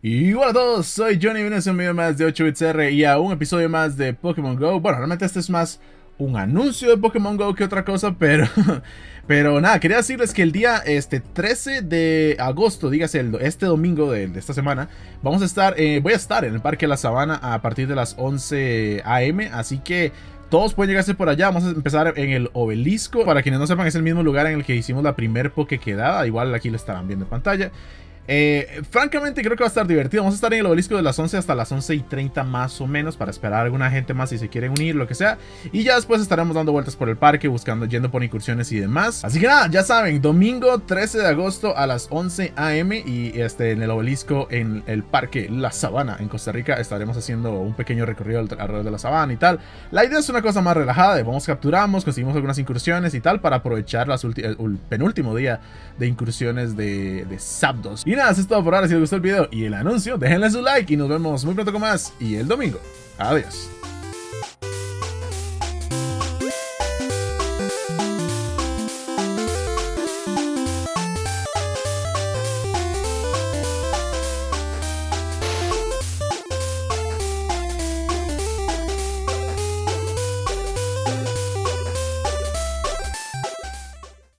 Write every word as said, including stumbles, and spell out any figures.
Y hola a todos, soy Johnny, bienvenidos a un video más de ocho bit C R y a un episodio más de Pokémon GO. Bueno, realmente este es más un anuncio de Pokémon GO que otra cosa, pero pero nada, quería decirles que el día este trece de agosto, dígase el, este domingo de, de esta semana, vamos a estar, eh, voy a estar en el Parque de la Sabana a partir de las once a m, así que todos pueden llegarse por allá. Vamos a empezar en el obelisco. Para quienes no sepan, es el mismo lugar en el que hicimos la primer Pokéquedada. Igual aquí lo estarán viendo en pantalla. Eh, francamente creo que va a estar divertido. Vamos a estar en el obelisco de las once hasta las once y treinta más o menos, para esperar a alguna gente más si se quieren unir, lo que sea. Y ya después estaremos dando vueltas por el parque, buscando, yendo por incursiones y demás. Así que nada, ya saben, domingo trece de agosto a las once a m y este, en el obelisco, en el Parque La Sabana en Costa Rica, estaremos haciendo un pequeño recorrido alrededor de la sabana y tal. La idea es una cosa más relajada, de vamos, capturamos, conseguimos algunas incursiones y tal, para aprovechar las ulti el, el penúltimo día de incursiones de, de Zapdos. Y nada, eso es todo por ahora. Si les gustó el video y el anuncio, déjenle su like y nos vemos muy pronto con más. Y el domingo. Adiós.